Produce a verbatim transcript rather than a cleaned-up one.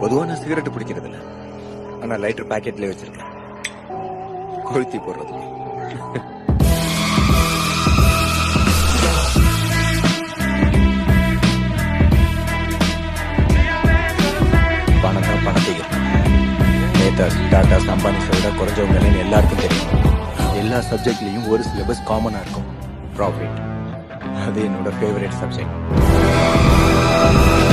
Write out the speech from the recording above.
பொதுவா நான் சிகரெட் பிடிக்கிறது இல்ல, ஆனா லைட்டர் பாக்கெட்ல வச்சிருக்கேன் கொளுத்தி போடுறதுக்கு. பணம் தான் பணத்தை நேதாஸ், டாடாஸ், அம்பானிஸை விட குறைஞ்சவங்கன்னு எல்லாருக்கும் தெரியும். எல்லா சப்ஜெக்ட்லையும் ஒரு சிலபஸ் காமனா இருக்கும், ப்ராஃபிட். அது என்னோட ஃபேவரட் சப்ஜெக்ட்.